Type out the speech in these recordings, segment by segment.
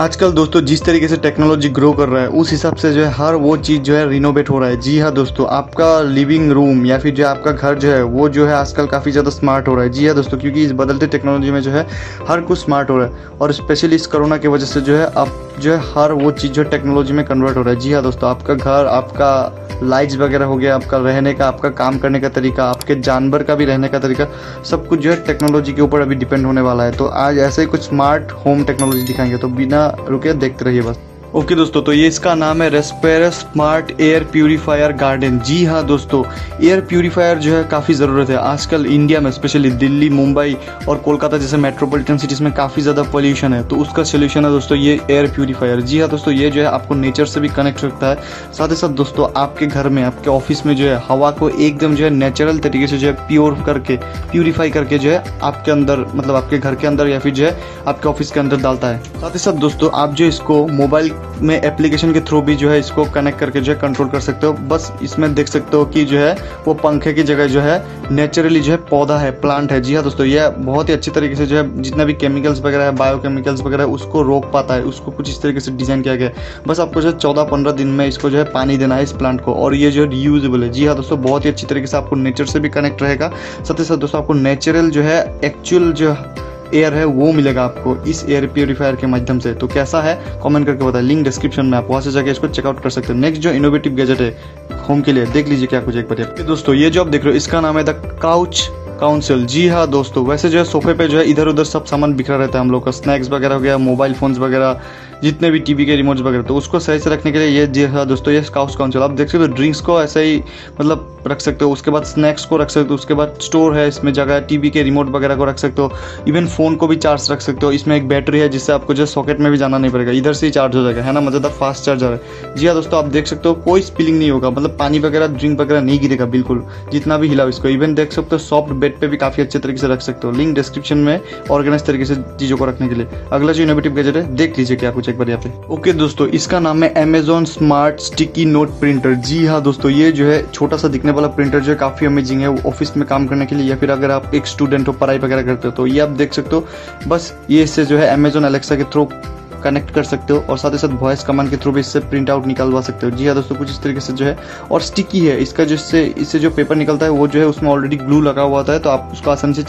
आजकल दोस्तों जिस तरीके से टेक्नोलॉजी ग्रो कर रहा है उस हिसाब से जो है हर वो चीज़ जो है रिनोवेट हो रहा है। जी हाँ दोस्तों, आपका लिविंग रूम या फिर जो है आपका घर जो है वो जो है आजकल काफ़ी ज़्यादा स्मार्ट हो रहा है। जी हाँ दोस्तों, क्योंकि इस बदलते टेक्नोलॉजी में जो है हर कुछ स्मार्ट हो रहा है और स्पेशली इस कोरोना की वजह से जो है आप जो है हर वो चीज़ जो है टेक्नोलॉजी में कन्वर्ट हो रहा है। जी हाँ दोस्तों, आपका घर, आपका लाइट्स वगैरह हो गया, आपका रहने का, आपका काम करने का तरीका, आपके जानवर का भी रहने का तरीका, सब कुछ जो है टेक्नोलॉजी के ऊपर अभी डिपेंड होने वाला है। तो आज ऐसे ही कुछ स्मार्ट होम टेक्नोलॉजी दिखाएंगे, तो बिना रुके देखते रहिए बस। ओके दोस्तों, तो ये इसका नाम है Respire smart air purifier garden. जी हाँ दोस्तों, एयर प्यूरीफायर जो है काफ़ी ज़रूरत है आजकल इंडिया में, स्पेशली दिल्ली, मुंबई और कोलकाता जैसे मेट्रोपॉलिटन सिटीज़ में काफ़ी ज़्यादा पोल्यूशन है। तो उसका सोल्यूशन है दोस्तों ये एयर प्यूरीफायर। जी हाँ दोस्तों, ये जो है आपको नेचर से भी कनेक्ट रखता है, साथ ही साथ दोस्तों आपके घर में, आपके ऑफिस में जो है हवा को एकदम जो है नेचुरल तरीके से जो है प्योर करके, प्यूरीफाई करके जो है आपके अंदर, मतलब आपके घर के अंदर या फिर जो है आपके ऑफिस के अंदर डालता है। साथ ही साथ दोस्तों आप जो इसको मोबाइल में एप्लीकेशन के थ्रू भी जो है इसको कनेक्ट करके जो है कंट्रोल कर सकते हो। बस इसमें देख सकते हो कि जो है वो पंखे की जगह जो है नेचुरली जो है पौधा है, प्लांट है। जी हाँ दोस्तों, ये बहुत ही अच्छी तरीके से जो है जितना भी केमिकल्स वगैरह है, बायोकेमिकल्स वगैरह है, उसको रोक पाता है। उसको कुछ इस तरीके से डिजाइन किया गया है। बस आपको जो है 14-15 दिन में इसको जो है पानी देना है इस प्लांट को, और ये जो है रीयूजेबल है। जी हाँ दोस्तों, बहुत ही अच्छी तरीके से आपको नेचर से भी कनेक्ट रहेगा, साथ ही साथ दोस्तों आपको नेचुरल जो है एक्चुअल जो एयर है वो मिलेगा आपको इस एयर प्योरीफायर के माध्यम से। तो कैसा है कमेंट करके बताएं, लिंक डिस्क्रिप्शन में, आप वहाँ से जाके इसको चेकआउट कर सकते हैं। नेक्स्ट जो इनोवेटिव गैजेट है होम के लिए, देख लीजिए क्या कुछ एक बार। दोस्तों ये जो आप देख रहे हो इसका नाम है द काउच काउंसिल। जी हाँ दोस्तों, वैसे जो है सोफे पे जो है इधर उधर सब सामान बिखरा रहता है हम लोग का, स्नैक्स वगैरह हो गया, मोबाइल फोन्स वगैरह, जितने भी टीवी के रिमोट्स वगैरह, तो उसको सही से रखने के लिए ये, जी हाँ दोस्तों, ये काउच काउंसिल। आप देख सकते हो ड्रिंक्स को ऐसे ही मतलब रख सकते हो, उसके बाद स्नैक्स को रख सकते हो, उसके बाद स्टोर है इसमें जगह, टीवी के रिमोट वगैरह को रख सकते हो, इवन फ़ोन को भी चार्ज रख सकते हो। इसमें एक बैटरी है जिससे आपको जो सॉकेट में भी जाना नहीं पड़ेगा, इधर से ही चार्ज हो जाएगा, है ना, मज़ेदार फास्ट चार्जर है। जी हाँ दोस्तों, आप देख सकते हो कोई स्पिलिंग नहीं होगा, मतलब पानी वगैरह ड्रिंक वगैरह नहीं गिरेगा बिल्कुल, जितना भी हिलाओ इसको। इवन देख सकते हो सॉफ्ट बेड पे भी काफ़ी अच्छे तरीके से रख सकते हो। लिंक डिस्क्रिप्शन में, ऑर्गेनाइज तरीके से चीज़ों को रखने के लिए। अगला जो इनोवेटिव गैजेट है देख लीजिए क्या कुछ एक बार यहाँ पे। ओके दोस्तों, इसका नाम है Amazon smart sticky note printer. जी हाँ दोस्तों, ये जो है छोटा सा दिखने वाला प्रिंटर जो है काफ़ी अमेजिंग है ऑफिस में काम करने के लिए, या फिर अगर आप एक स्टूडेंट हो, पढ़ाई वगैरह करते हो, तो ये आप देख सकते हो। बस ये इससे जो है Amazon Alexa के थ्रू कनेक्ट कर सकते हो, और साथ ही साथ वॉइस कमांड के थ्रू भी इससे प्रिंट आउट निकलवा सकते हो। जी हाँ दोस्तों, कुछ इस तरीके से जो है, और स्टिकी है इसका, जिससे इससे जो पेपर निकलता है वो जो है उसमें ऑलरेडी ग्लू लगा हुआ होता है, तो आप उसको आसानी से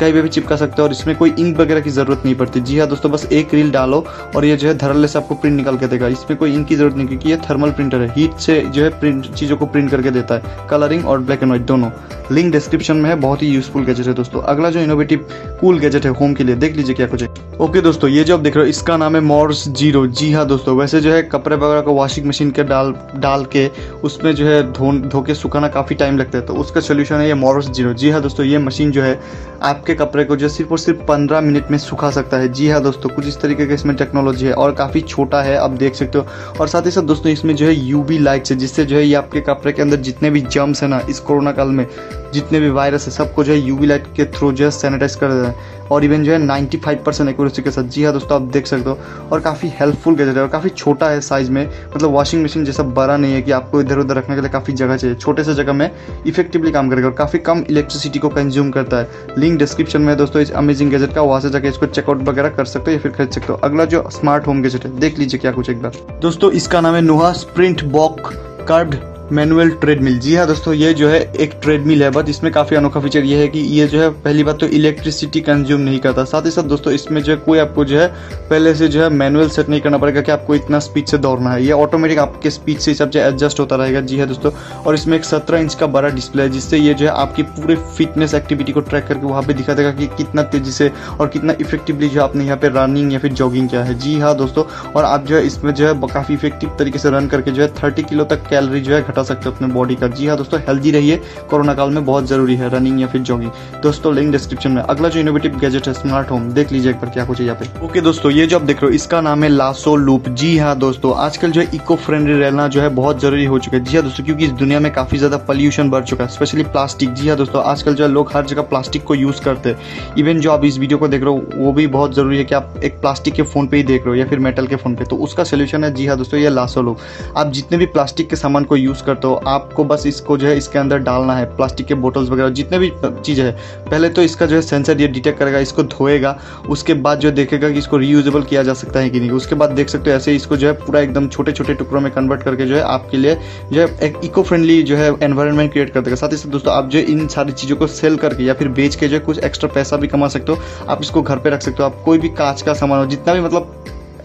कहीं पर भी चिपका सकते हो, और इसमें कोई इंक वगैरह की जरूरत नहीं पड़ती। जी हाँ दोस्तों, बस एक रील डालो और ये जो है धड़ल्ले से आपको प्रिंट निकाल के देगा। इसमें कोई इंक की जरूरत नहीं, क्योंकि ये थर्मल प्रिंटर है, हीट से जो है प्रिंट चीज़ों को प्रिंट करके देता है, कलरिंग और ब्लैक एंड व्हाइट दोनों। लिंक डिस्क्रिप्शन में है, बहुत ही यूजफुल गैजेट है दोस्तों। अगला जो इनोवेटिव कूल गैजेट है होम के लिए, देख लीजिए क्या कुछ है। ओके दोस्तों, ये जो आप देख रहे हो इसका नाम है मॉर्स जीरो। जी हाँ दोस्तों, वैसे जो है कपड़े वगैरह को वॉशिंग मशीन के डाल के उसमें जो है धो के सुखाना काफ़ी टाइम लगता है, तो उसका सोल्यूशन है ये मॉर्स जीरो। जी हाँ दोस्तों, ये मशीन जो है आपके कपड़े को जो सिर्फ और सिर्फ 15 मिनट में सुखा सकता है। जी हाँ दोस्तों, कुछ इस तरीके का इसमें टेक्नोलॉजी है, और काफ़ी छोटा है, आप देख सकते हो। और साथ ही साथ दोस्तों इसमें जो है यूवी लाइट्स है, जिससे जो है ये आपके कपड़े के अंदर जितने भी जर्म्स है ना, इस कोरोना काल में जितने भी वायरस है सबको जो है यूवी लाइट के थ्रू जो है सैनिटाइज कर देता है, और इवन जो है 95% एक्यूरेसी के साथ। जी हाँ दोस्तों, आप देख सकते हो, और काफ़ी हेल्पफुल गैजेट है, और काफ़ी छोटा है साइज में, मतलब वॉशिंग मशीन जैसा बड़ा नहीं है कि आपको इधर उधर रखने के लिए काफ़ी जगह चाहिए, छोटे से जगह में इफेक्टिवली काम करेगा, और काफ़ी कम इलेक्ट्रिसिटी को कंज्यूम करता है। लिंक डिस्क्रिप्शन में दोस्तों इस अमेजिंग गैजेट का, वहाँ से जाकर इसको चेकआउट वगैरह कर सकते हो या फिर खरीद सकते हो। अगला जो स्मार्ट होम गैजेट है देख लीजिए क्या कुछ एक बार दोस्तों, इसका नाम है नुहा स्प्रिंट बॉक कार्ड मैनुअल ट्रेडमिल। जी हाँ दोस्तों, ये जो है एक ट्रेडमिल है, बट इसमें काफ़ी अनोखा फीचर ये है कि ये जो है पहली बात तो इलेक्ट्रिसिटी कंज्यूम नहीं करता, साथ ही साथ दोस्तों इसमें जो है कोई आपको जो है पहले से जो है मैनुअल सेट नहीं करना पड़ेगा कि आपको इतना स्पीड से दौड़ना है, ये ऑटोमेटिक आपके स्पीड से हिसाब से एडजस्ट होता रहेगा। जी हाँ दोस्तों, और इसमें एक 17 इंच का बड़ा डिस्प्ले है, जिससे ये जो है आपकी पूरे फिटनेस एक्टिविटी को ट्रैक करके वहाँ पर दिखा देगा कि कितना तेजी से और कितना इफेक्टिवली जो आपने यहाँ पर रनिंग या फिर जॉगिंग किया है। जी हाँ दोस्तों, और आप जो है इसमें जो है काफ़ी इफेक्टिव तरीके से रन करके जो है 30 किलो तक कैलोरी जो है घटा सकते हो अपने बॉडी का। जी हाँ दोस्तों, हेल्दी रहिए, कोरोना काल में बहुत जरूरी है रनिंग या फिर जॉगिंग दोस्तों। लिंक डिस्क्रिप्शन में। अगला जो इनोवेटिव गैजेट है स्मार्ट होम, देख लीजिए एक बार क्या कुछ है यहाँ पे। ओके दोस्तों, ये जो आप देख रहे हो इसका नाम है लासो लूप। जी हाँ दोस्तों, आजकल जो है इको फ्रेंडली रहना जो है बहुत जरूरी हो चुका है। जी हाँ दोस्तों, क्योंकि इस दुनिया में काफी ज्यादा पॉल्यूशन बढ़ चुका है, स्पेशली प्लास्टिक। जी हाँ दोस्तों, आजकल जो है लोग हर जगह प्लास्टिक को यूज करते हैं। इवन जो आप इस वीडियो को देख रहे हो वो भी बहुत जरूरी है कि आप एक प्लास्टिक के फोन पे ही देख रहे हो या फिर मेटल के फोन पे, तो उसका सोल्यूशन है जी हाँ दोस्तों ये लासो लूप। आप जितने भी प्लास्टिक के सामान को यूज करते हो, आपको बस इसको जो है इसके अंदर डालना है, प्लास्टिक के बोटल्स वगैरह जितने भी चीज़ें हैं। पहले तो इसका जो है सेंसर ये डिटेक्ट करेगा, इसको धोएगा, उसके बाद जो देखेगा कि इसको रीयूजेबल किया जा सकता है कि नहीं। उसके बाद देख सकते हो ऐसे इसको जो है पूरा एकदम छोटे छोटे टुकड़ों में कन्वर्ट करके जो है आपके लिए जो है एक इको फ्रेंडली जो है एनवायरनमेंट क्रिएट कर देगा। साथ ही साथ दोस्तों आप जो इन सारी चीज़ों को सेल करके या फिर बेच के जो है कुछ एक्स्ट्रा पैसा भी कमा सकते हो। आप इसको घर पे रख सकते हो, आप कोई भी कांच का सामान हो, जितना भी मतलब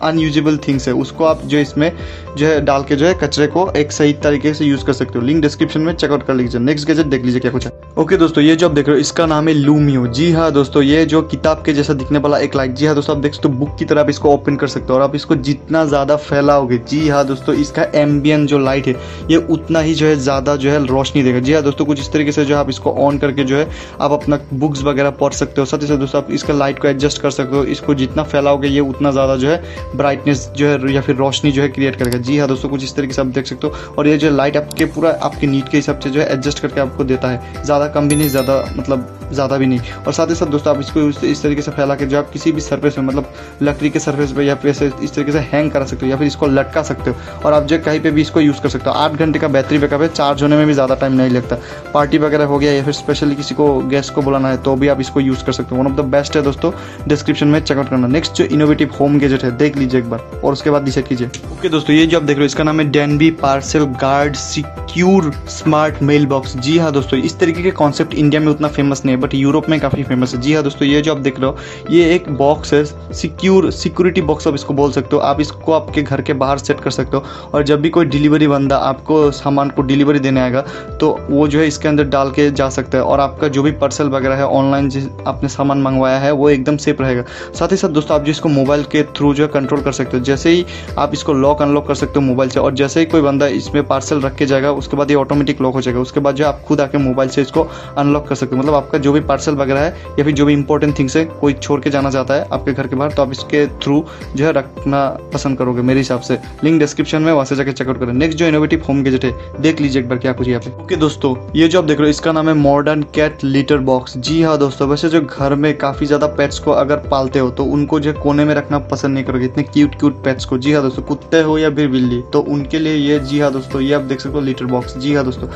अनयूजेबल थिंग्स है उसको आप जो इसमें जो है डाल के जो है कचरे को एक सही तरीके से यूज कर सकते हो। लिंक डिस्क्रिप्शन में चेकआउट कर लीजिए। नेक्स्ट गैजेट देख लीजिए क्या कुछ है। ओके दोस्तों, ये जो आप देख रहे हो इसका नाम है लूमियो। जी हाँ दोस्तों, ये जो किताब के जैसा दिखने वाला एक लाइक, जी हाँ दोस्तों आप देख सकते हो बुक की तरह आप इसको ओपन कर सकते हो और आप इसको जितना ज़्यादा फैलाओगे, जी हाँ दोस्तों, इसका एम्बियंट जो लाइट है ये उतना ही जो है ज़्यादा जो है रोशनी देगा। जी हाँ दोस्तों, कुछ इस तरीके से जो आप इसको ऑन करके जो है आप अपना बुक्स वगैरह पढ़ सकते हो। साथ ही साथ दोस्तों आप इसका लाइट को एडजस्ट कर सकते हो, इसको जितना फैलाओगे ये उतना ज़्यादा जो है ब्राइटनेस जो है या फिर रोशनी जो है क्रिएट करेगा। जी हाँ दोस्तों, कुछ इस तरीके से आप देख सकते हो। और ये जो लाइट आपके पूरा आपके नीड के हिसाब से जो है एडजस्ट करके आपको देता है, ज़्यादा कम भी नहीं, ज़्यादा मतलब ज़्यादा भी नहीं। और साथ ही साथ दोस्तों आप इसको इस तरीके से फैला के जो आप किसी भी सर्फेस में मतलब लकड़ी के सर्फेस पे या फिर इस तरीके से हैंग करा सकते हो या फिर इसको लटका सकते हो और आप जो कहीं पे भी इसको यूज़ कर सकते हो। 8 घंटे का बैटरी बैकअप है, चार्ज होने में भी ज़्यादा टाइम नहीं लगता। पार्टी वगैरह हो गया या फिर स्पेशली किसी को गेस्ट को बुलाना है तो भी आप इसको यूज़ कर सकते हो। वन ऑफ द बेस्ट है दोस्तों, डिस्क्रिप्शन में चेकआउट करना। नेक्स्ट जो इनोवेटिव होम गैजेट है देख लीजिए एक बार और उसके बाद डिसाइड कीजिए। ओके दोस्तों, ये जो आप देख रहे हो इसका नाम है Danby parcel guard secure smart mail box. जी हाँ दोस्तों, इस तरीके के कॉन्सेप्ट इंडिया में उतना फेमस नहीं है बट यूरोप में काफ़ी फेमस है। जी हाँ दोस्तों, ये जो आप देख रहे हो ये एक बॉक्स है, सिक्योरिटी बॉक्स आप इसको बोल सकते हो। आप इसको आपके घर के बाहर सेट कर सकते हो और जब भी कोई डिलीवरी बंदा आपको सामान को डिलीवरी देने आएगा तो वो जो है इसके अंदर डाल के जा सकता है और आपका जो भी पार्सल वगैरह है ऑनलाइन जिस आपने सामान मंगवाया है वो एकदम सेफ रहेगा। साथ ही साथ दोस्तों आप जो इसको मोबाइल के थ्रू जो है कंट्रोल कर सकते हो, जैसे ही आप इसको लॉक अनलॉक कर सकते हो मोबाइल से और जैसे ही कोई बंदा इसमें पार्सल रख के जाएगा उसके बाद ये ऑटोमेटिक लॉक हो जाएगा। उसके बाद जो आप खुद आके मोबाइल से इसको अनलॉक कर सकते हो। मतलब आपका जो भी पार्सल वगैरह है या फिर जो भी इंपॉर्टेंट थिंग्स है कोई छोड़ के जाना चाहता है आपके घर के बाहर तो आप इसके थ्रू जो है रखना पसंद करोगे मेरे हिसाब से। लिंक डिस्क्रिप्शन में वहाँ से जाकर चेकआउट करें। नेक्स्ट जो इनोवेटिव होम गैजेट है देख लीजिए एक बार क्या कुछ यहाँ पे। ओके दोस्तों, ये जो आप देख रहे हो इसका नाम है मॉडर्न कैट लीटर बॉक्स। जी हाँ दोस्तों, वैसे जो घर में काफी ज्यादा पेट्स को अगर पालते हो तो उनको जो कोने में रखना पसंद नहीं करोगे, इतने क्यूट क्यूट पेट्स को। जी हाँ दोस्तों, कुत्ते हो या फिर बिल्ली तो उनके लिए ये, जी हाँ दोस्तों, ये आप देख सकते हो लीटर बॉक्स। जी हाँ दोस्तों,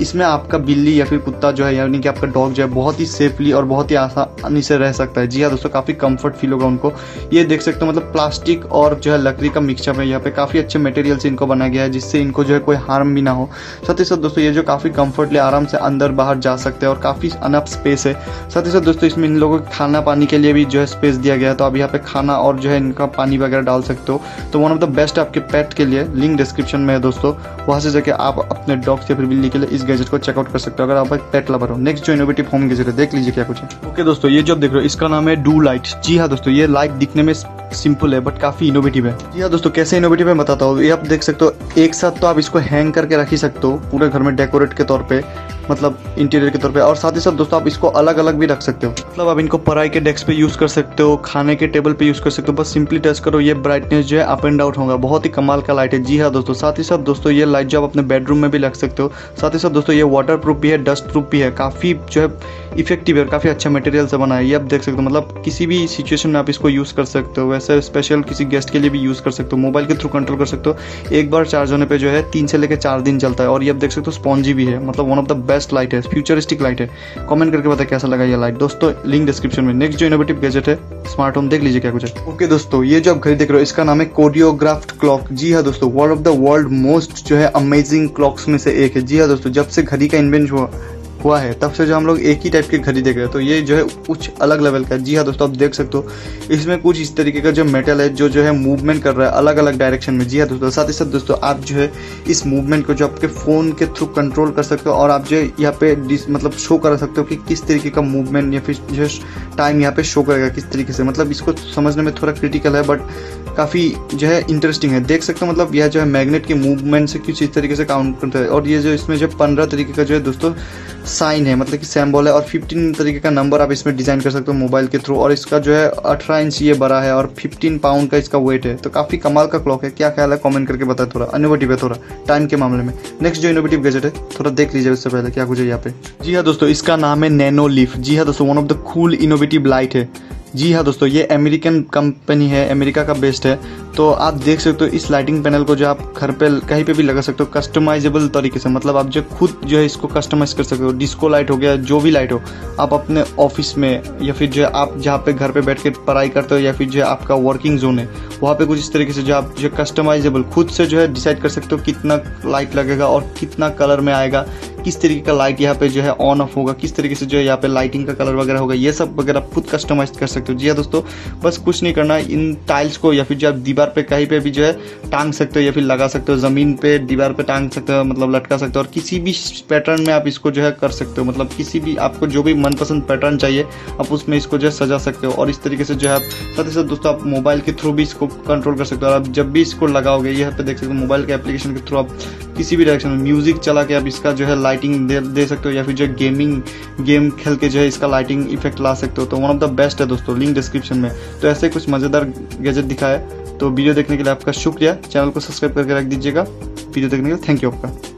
इसमें आपका बिल्ली या फिर कुत्ता जो है यानी कि आपका डॉग जो है बहुत ही सेफली और बहुत ही आसानी से रह सकता है। जी हाँ दोस्तों, काफ़ी कंफर्ट फील होगा उनको। ये देख सकते हो मतलब प्लास्टिक और जो है लकड़ी का मिक्सचर में यहाँ पे काफ़ी अच्छे मटेरियल से इनको बनाया गया है जिससे इनको जो है कोई हार्म भी ना हो। साथ ही साथ दोस्तों ये जो काफ़ी कंफर्टली आराम से अंदर बाहर जा सकते हैं और काफ़ी अनफ स्पेस है। साथ ही साथ दोस्तों इसमें इन लोगों को खाना पानी के लिए भी जो है स्पेस दिया गया है तो आप यहाँ पे खाना और जो है इनका पानी वगैरह डाल सकते हो। तो वन ऑफ द बेस्ट आपके पेट के लिए, लिंक डिस्क्रिप्शन में है दोस्तों, वहाँ से जाके आप अपने डॉग्स या फिर बिल्ली के लिए इस गैजेट को चेकआउट कर सकते हो अगर आप एक पेट लवर हो। नेक्स्ट जो इनोवेटिव होम गैजेट है देख लीजिए क्या कुछ है। ओके दोस्तों, ये जो आप देख रहे हो इसका नाम है डूलाइट। जी हाँ दोस्तों, ये लाइट दिखने में सिंपल है बट काफी इनोवेटिव है। जी हाँ दोस्तों, कैसे इनोवेटिव है बताता हूँ। ये आप देख सकते हो एक साथ तो आप इसको हैंग करके रख ही सकते हो पूरे घर में डेकोरेट के तौर पे, मतलब इंटीरियर के तौर पे। और साथ ही साथ दोस्तों आप इसको अलग अलग भी रख सकते हो, मतलब आप इनको पढ़ाई के डेस्क पे यूज़ कर सकते हो, खाने के टेबल पे यूज़ कर सकते हो। बस सिंपली टच करो, ये ब्राइटनेस जो है अप एंड डाउन होगा। बहुत ही कमाल का लाइट है। जी हाँ दोस्तों, साथ ही साथ दोस्तों ये लाइट जो आप अपने बेडरूम में भी रख सकते हो। साथ ही साथ दोस्तों ये वाटर प्रूफ भी है, डस्ट प्रूफ भी है, काफ़ी जो है इफेक्टिव है, काफ़ी अच्छा मटेरियल से बना है। ये आप देख सकते हो, मतलब किसी भी सिचुएशन में आप इसको यूज़ कर सकते हो। वैसे स्पेशल किसी गेस्ट के लिए भी यूज़ कर सकते हो, मोबाइल के थ्रू कंट्रोल कर सकते हो। एक बार चार्ज होने पर जो है 3 से लेकर 4 दिन चलता है और ये आप देख सकते हो स्पॉन्जी भी है, मतलब one of the best light है, फ्यूचरिस्टिक लाइट है। कमेंट करके बताया कैसा लगा ये लाइट दोस्तों, लिंक डिस्क्रिप्शन में। नेक्स्ट जो इनोवेटिव गैजेट है स्मार्ट होम देख लीजिए क्या कुछ है। ओके दोस्तों, ये जो आप घड़ी देख रहे हो इसका नाम है कोरियोग्राफ्ड क्लॉक। जी हाँ दोस्तों, one of the world most जो है अमेजिंग क्लॉक्स में से एक है। जी हाँ दोस्तों, जब से घड़ी का इन्वेंट हुआ है तब से जो हम लोग एक ही टाइप की घड़ी देख रहे हैं तो ये जो है कुछ अलग लेवल का है। जी हाँ दोस्तों, आप देख सकते हो इसमें कुछ इस तरीके का जो मेटल है जो है मूवमेंट कर रहा है अलग अलग डायरेक्शन में। जी हाँ दोस्तों, साथ ही साथ दोस्तों आप जो है इस मूवमेंट को जो आपके फ़ोन के थ्रू कंट्रोल कर सकते हो और आप जो है यहाँ पे मतलब शो कर सकते हो कि किस तरीके का मूवमेंट या फिर जो है टाइम यहाँ पे शो करेगा किस तरीके से। मतलब इसको समझने में थोड़ा क्रिटिकल है बट काफ़ी जो है इंटरेस्टिंग है। देख सकते हो मतलब यह जो है मैग्नेट के मूवमेंट से कुछ इस तरीके से काउंट करता है और ये जो इसमें जो 15 तरीके का जो है दोस्तों साइन है, मतलब कि सैम्बल है और 15 तरीके का नंबर आप इसमें डिज़ाइन कर सकते हो मोबाइल के थ्रू। और इसका जो है 18 इंच ये बड़ा है और 15 पाउंड का इसका वेट है। तो काफ़ी कमाल का क्लॉक है। क्या ख्याल है कमेंट करके बताए, थोड़ा इनोवेटिव है थोड़ा टाइम के मामले में। नेक्स्ट जो इनोवेटिव गैजेट है थोड़ा देख लीजिए उससे पहले क्या कुछ है यहाँ पे। जी हाँ दोस्तों, इसका नाम है नैनो लीफ। जी हाँ दोस्तों, one of the cool innovative light है। जी हाँ दोस्तों, ये अमेरिकन कंपनी है, अमेरिका का बेस्ड है। तो आप देख सकते हो इस लाइटिंग पैनल को जो आप घर पे कहीं पे भी लगा सकते हो कस्टमाइजेबल तरीके से, मतलब आप जो खुद जो है इसको कस्टमाइज कर सकते हो। डिस्को लाइट हो गया, जो भी लाइट हो, आप अपने ऑफिस में या फिर जो आप जहाँ पे घर पे बैठ के पढ़ाई करते हो या फिर जो आपका वर्किंग जोन है वहाँ पे कुछ इस तरीके से जो आप जो कस्टमाइजेबल खुद से जो है डिसाइड कर सकते हो कितना लाइट लगेगा और कितना कलर में आएगा, किस तरीके का लाइट यहाँ पे जो है ऑन ऑफ होगा, किस तरीके से जो है यहाँ पे लाइटिंग का कलर वगैरह होगा, ये सब वगैरह आप खुद कस्टमाइज कर सकते हो। जी हाँ दोस्तों, बस कुछ नहीं करना, इन टाइल्स को या फिर जो आप दीवार पे कहीं पे भी जो है टांग सकते हो या फिर लगा सकते हो, जमीन पे दीवार पे टांग सकते हो, मतलब लटका सकते हो, और किसी भी पैटर्न में आप इसको जो है कर सकते हो, मतलब किसी भी आपको जो भी मनपसंद पैटर्न चाहिए आप उसमें इसको जो है सजा सकते हो। और इस तरीके से जो है आप साथ ही साथ दोस्तों आप मोबाइल के थ्रू भी इसको कंट्रोल कर सकते हो। और आप जब भी इसको लगाओगे यहाँ पे देख सकते हो मोबाइल के एप्लीकेशन के थ्रू आप किसी भी डायरेक्शन में म्यूजिक चला के आप इसका जो है लाइटिंग दे सकते हो या फिर जो गेमिंग गेम खेल के जो है इसका लाइटिंग इफेक्ट ला सकते हो। तो वन ऑफ द बेस्ट है दोस्तों, लिंक डिस्क्रिप्शन में। तो ऐसे कुछ मज़ेदार गैजेट दिखाया। तो वीडियो देखने के लिए आपका शुक्रिया, चैनल को सब्सक्राइब करके रख दीजिएगा। वीडियो देखने के लिए थैंक यू आपका।